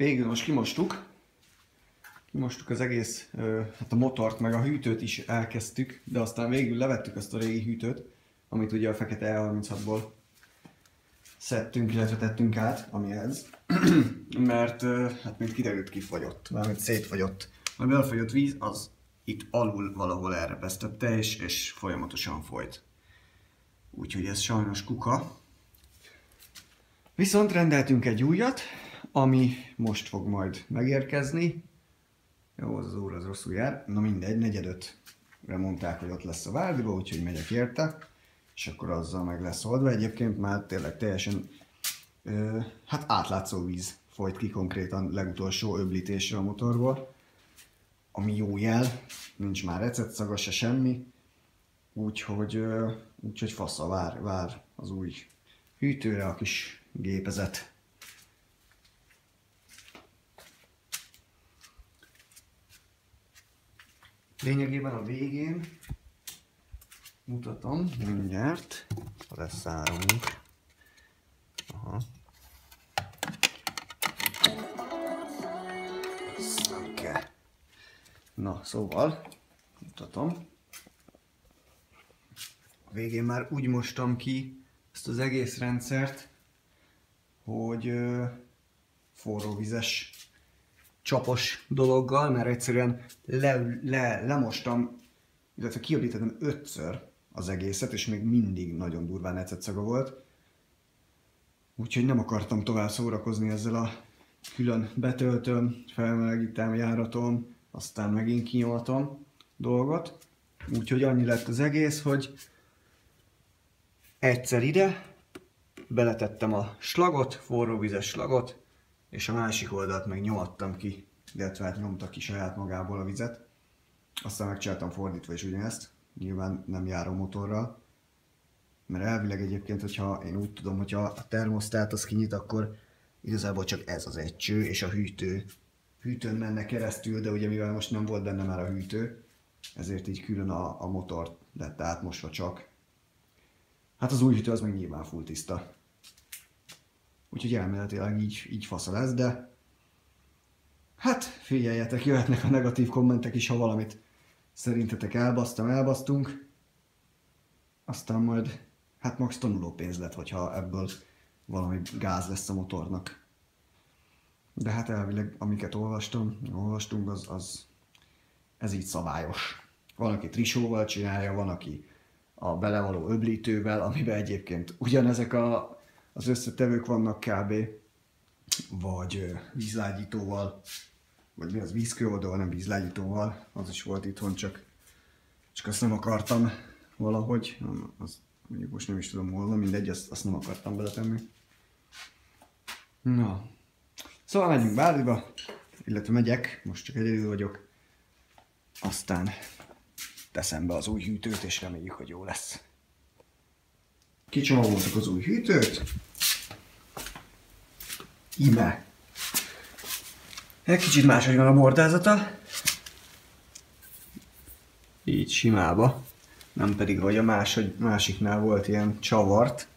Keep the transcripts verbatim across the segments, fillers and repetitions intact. Végül most kimostuk. Kimostuk az egész, hát a motort, meg a hűtőt is elkezdtük, de aztán végül levettük azt a régi hűtőt, amit ugye a fekete E harminchatból szedtünk, illetve tettünk át, ami ez. Mert hát mint kiderült, kifagyott, valamint szétfagyott. A belfagyott víz az itt alul valahol elrepesztette, és, és folyamatosan folyt. Úgyhogy ez sajnos kuka. Viszont rendeltünk egy újat, ami most fog majd megérkezni. Jó, az az óra az rosszul jár. Na mindegy, negyed ötre mondták, hogy ott lesz a várdiba, úgyhogy megyek érte. És akkor azzal meg lesz oldva. Egyébként már tényleg teljesen ö, hát átlátszó víz folyt ki konkrétan legutolsó öblítésre a motorból. Ami jó jel, nincs már ecetszaga se semmi. Úgyhogy, ö, úgyhogy fasza, vár, vár az új hűtőre a kis gépezet. Lényegében a végén mutatom, mindjárt leszárunk. Aha. Szanke. Na, szóval mutatom. A végén már úgy mostam ki ezt az egész rendszert, hogy ö, forróvizes csapos dologgal, mert egyszerűen le, le, lemostam, illetve kiöblítettem ötször az egészet, és még mindig nagyon durván ecetszaga volt. Úgyhogy nem akartam tovább szórakozni ezzel a külön betöltöm, felmelegítem, járatom, aztán megint kinyomatom dolgot. Úgyhogy annyi lett az egész, hogy egyszer ide beletettem a slagot, forróvizes slagot, és a másik oldalt meg nyomattam ki, illetve hát nyomta ki saját magából a vizet. Aztán megcsináltam fordítva is ugyanezt, nyilván nem járó motorral. Mert elvileg egyébként, hogyha én úgy tudom, hogyha a termosztát az kinyit, akkor igazából csak ez az egy cső, és a hűtő hűtőn menne keresztül, de ugye mivel most nem volt benne már a hűtő, ezért így külön a, a motor lett átmosva csak. Hát az új hűtő az meg nyilván full tiszta. Úgyhogy elméletileg így, így fasza lesz, de hát figyeljetek, jöhetnek a negatív kommentek is, ha valamit szerintetek elbasztam, elbasztunk. Aztán majd, hát max tanuló pénz lett, hogyha ebből valami gáz lesz a motornak. De hát elvileg, amiket olvastam, olvastunk, az, az ez így szabályos. Van, aki trisóval csinálja, van, aki a belevaló öblítővel, amiben egyébként ugyanezek a az összetevők vannak kb. Vagy vízlágyítóval, vagy mi az, vízkőoldóval, nem vízlágyítóval, az is volt itthon, csak, csak azt nem akartam valahogy, nem, az, mondjuk most nem is tudom hol van, mindegy, azt, azt nem akartam beletenni. Na, szóval megyünk bárdiba, illetve megyek, most csak egyedül vagyok, aztán teszem be az új hűtőt, és reméljük, hogy jó lesz. Kicsomagoltuk az új hűtőt. Íme. Egy kicsit máshogy van a bordázata. Így simába. Nem pedig, hogy a másod, másiknál volt ilyen csavart.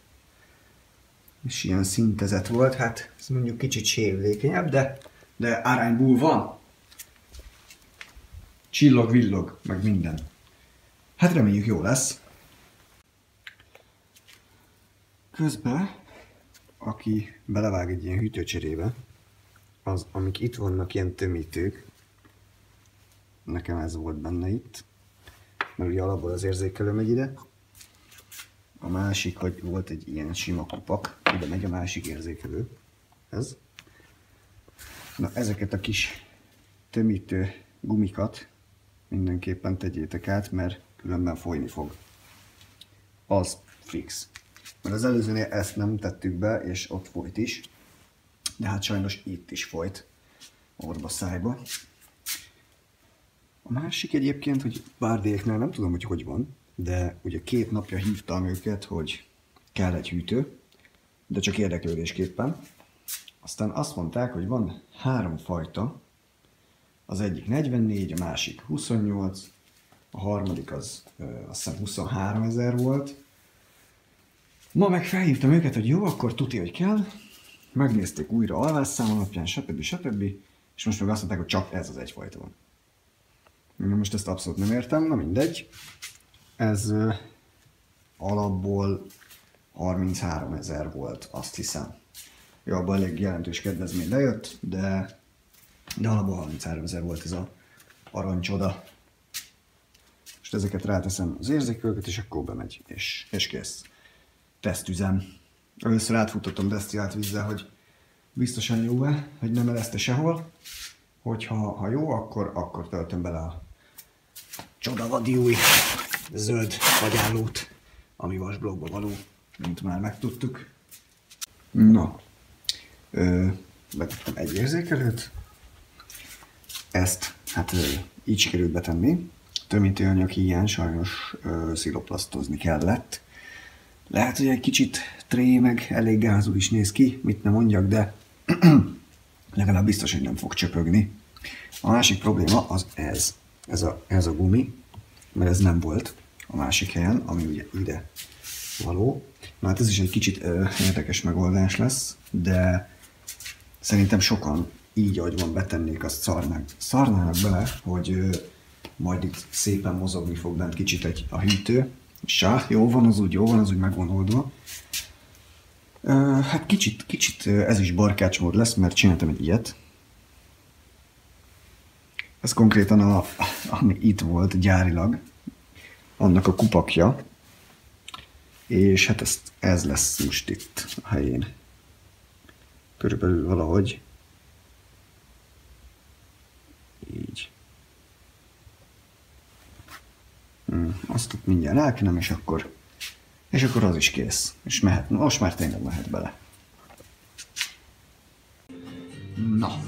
És ilyen szintezett volt. Hát ez mondjuk kicsit sérülékenyebb, de, de arányból van. Csillog, villog, meg minden. Hát reméljük jó lesz. Közben, aki belevág egy ilyen hűtőcserébe, az, amik itt vannak, ilyen tömítők, nekem ez volt benne itt, mert ugye alapból az érzékelő megy ide, a másik, hogy volt egy ilyen sima kupak, ide megy a másik érzékelő, ez. Na, ezeket a kis tömítő gumikat mindenképpen tegyétek át, mert különben folyni fog. Az fix. Mert az előzőnél ezt nem tettük be, és ott folyt is, de hát sajnos itt is folyt, orba szájba. A másik egyébként, hogy bárdiéknál nem tudom, hogy hogy van, de ugye két napja hívtam őket, hogy kell egy hűtő, de csak érdeklődésképpen. Aztán azt mondták, hogy van három fajta, az egyik negyvennégy, a másik huszonnyolc, a harmadik az azt hiszem huszonhárom ezer volt. Ma meg felhívtam őket, hogy jó, akkor tuti, hogy kell. megnézték újra alvásszám alapján, stb. stb. És most meg azt mondták, hogy csak ez az egyfajta van. Na most ezt abszolút nem értem, na mindegy. Ez ö, alapból harminchárom ezer volt, azt hiszem. Jó, abban elég jelentős kedvezmény lejött, de, de alapból harminchárom ezer volt ez a aranycsoda. Most ezeket ráteszem az érzékelőket, és akkor bemegy, és, és kész. Tesztüzem. Először átfutottam desztillált vízzel, hogy biztosan jó-e, hogy nem eleszte sehol. Hogyha ha jó, akkor, akkor töltöm bele a csodavadi új zöld fagyállót, ami vasblokkba való, mint már megtudtuk. Na, ö, betettem egy érzékelőt. Ezt hát ö, így sikerült betenni. Tömítőanyag hiány, sajnos ö, sziloplasztozni kellett. Lehet, hogy egy kicsit tré, meg elég gázul is néz ki, mit nem mondjak, de legalább biztos, hogy nem fog csöpögni. A másik probléma az ez. Ez a, ez a gumi, mert ez nem volt a másik helyen, ami ugye ide való. Na hát ez is egy kicsit ö, érdekes megoldás lesz, de szerintem sokan így, ahogy van, betennék, azt szarnák. Szarnának bele, hogy ö, majd itt szépen mozogni fog bent kicsit egy, a hűtő. Sá, jó van az úgy, jó van az úgy, meg van oldva. Ö, hát kicsit, kicsit ez is barkácsmód lesz, mert csináltam egy ilyet. Ez konkrétan a, ami itt volt gyárilag, annak a kupakja. És hát ezt, ez lesz most itt a helyén. Körülbelül valahogy. Így. Azt itt mindjárt elkenem, és akkor, és akkor az is kész. És mehet, most már tényleg mehet bele. Na,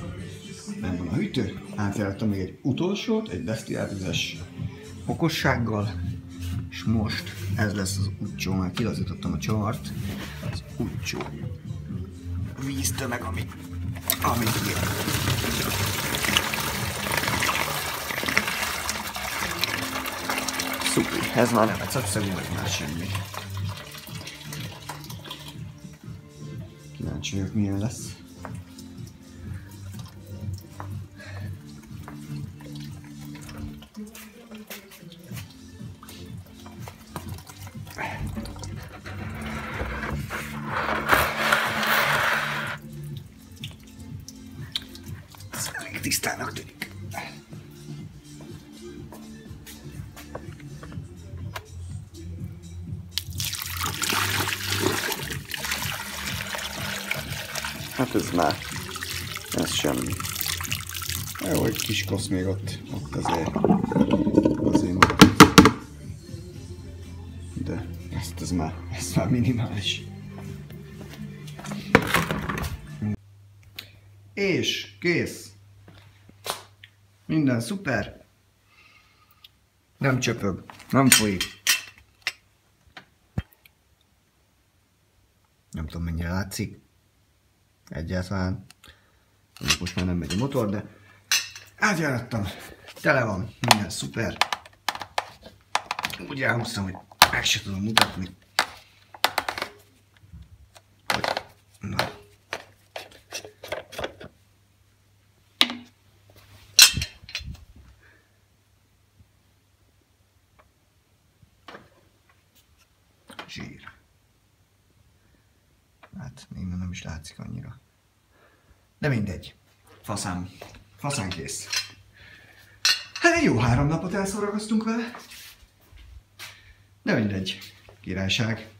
nem van a hűtő. Átjártam még egy utolsót, egy desztilláltüzes okossággal. És most ez lesz az útcsó, már kilazítottam a csavart. Az útcsó víztömeg, amit, amit szupi, ez már nem egyszer szegú, vagy már semmi. Kíváncsi vagyok, milyen lesz. Ez elég tisztának tűnik. Hát ez már, ez semmi. Jó, egy kis kosz még ott, ott azért, azért de ezt ez már, ez már minimális. És kész! Minden szuper! Nem csöpög, nem folyik. Nem tudom, mennyire látszik. Egyáltalán. Most már nem megy a motor, de átjárattam. Tele van, minden szuper. Úgy elhúztam, hogy meg se tudom mutatni. Hogy... Na. Zsír. Hát még nem is látszik annyira. De mindegy. Faszám. Faszán kész. Hát egy jó három napot elszórakoztunk vele. De mindegy. Királyság.